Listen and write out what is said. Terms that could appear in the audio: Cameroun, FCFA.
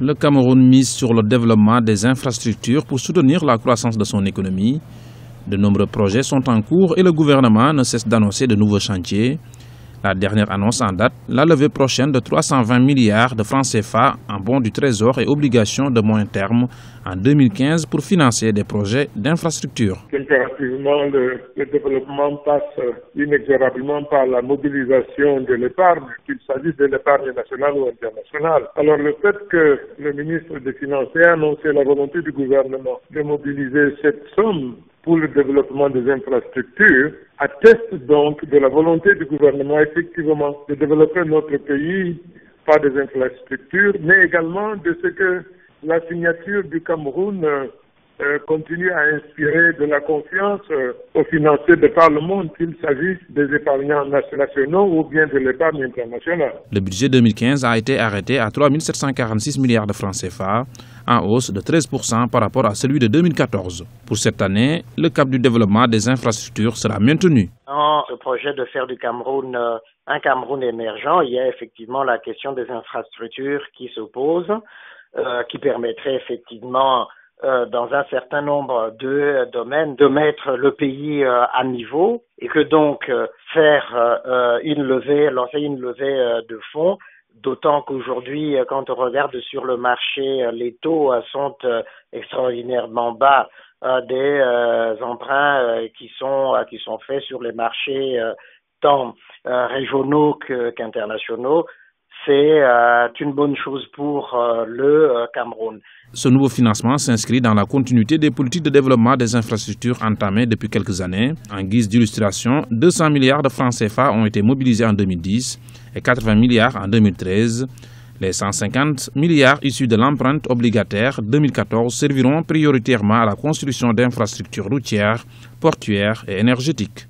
Le Cameroun mise sur le développement des infrastructures pour soutenir la croissance de son économie. De nombreux projets sont en cours et le gouvernement ne cesse d'annoncer de nouveaux chantiers. La dernière annonce en date, la levée prochaine de 320 milliards de francs CFA en bons du trésor et obligations de moyen terme en 2015 pour financer des projets d'infrastructure. Impérativement, le développement passe inexorablement par la mobilisation de l'épargne, qu'il s'agisse de l'épargne nationale ou internationale. Alors le fait que le ministre des Finances ait annoncé la volonté du gouvernement de mobiliser cette somme pour le développement des infrastructures atteste donc de la volonté du gouvernement effectivement de développer notre pays par des infrastructures, mais également de ce que la signature du Cameroun continue à inspirer de la confiance aux financiers de par le monde, qu'il s'agisse des épargnants nationaux ou bien de l'épargne internationale. Le budget 2015 a été arrêté à 3 746 milliards de francs CFA, en hausse de 13% par rapport à celui de 2014. Pour cette année, le cap du développement des infrastructures sera maintenu. Dans ce projet de faire du Cameroun un Cameroun émergent, il y a effectivement la question des infrastructures qui se pose, qui permettrait effectivement dans un certain nombre de domaines, de mettre le pays à niveau et que donc faire lancer une levée de fonds, d'autant qu'aujourd'hui, quand on regarde sur le marché, les taux sont extraordinairement bas des emprunts qui sont faits sur les marchés tant régionaux qu'internationaux. C'est une bonne chose pour le Cameroun. Ce nouveau financement s'inscrit dans la continuité des politiques de développement des infrastructures entamées depuis quelques années. En guise d'illustration, 200 milliards de francs CFA ont été mobilisés en 2010 et 80 milliards en 2013. Les 150 milliards issus de l'empreinte obligataire 2014 serviront prioritairement à la construction d'infrastructures routières, portuaires et énergétiques.